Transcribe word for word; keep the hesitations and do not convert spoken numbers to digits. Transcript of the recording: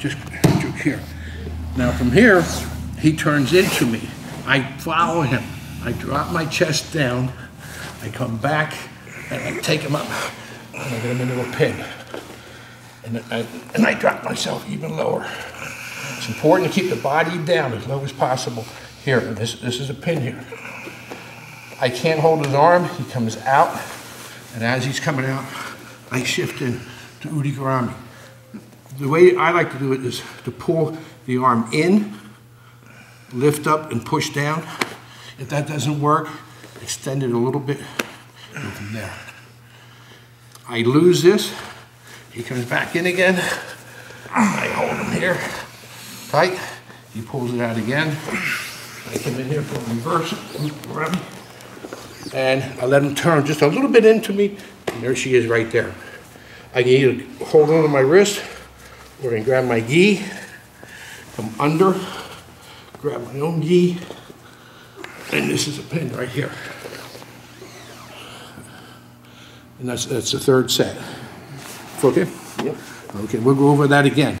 Just here. Now from here, he turns into me. I follow him. I drop my chest down. I come back and I take him up and I get him into a pin. And I, and I drop myself even lower. It's important to keep the body down as low as possible. Here, this, this is a pin here. I can't hold his arm, he comes out, and as he's coming out, I shift in to Udi Garami. The way I like to do it is to pull the arm in, lift up and push down. If that doesn't work, extend it a little bit, and from there. I lose this, he comes back in again, I hold him here, tight, he pulls it out again. I come in here for a reverse, and I let him turn just a little bit into me, and there she is right there. I can either hold on to my wrist, or I can grab my gi, come under, grab my own gi, and this is a pin right here. And that's, that's the third set. Okay? Yep. Okay, we'll go over that again.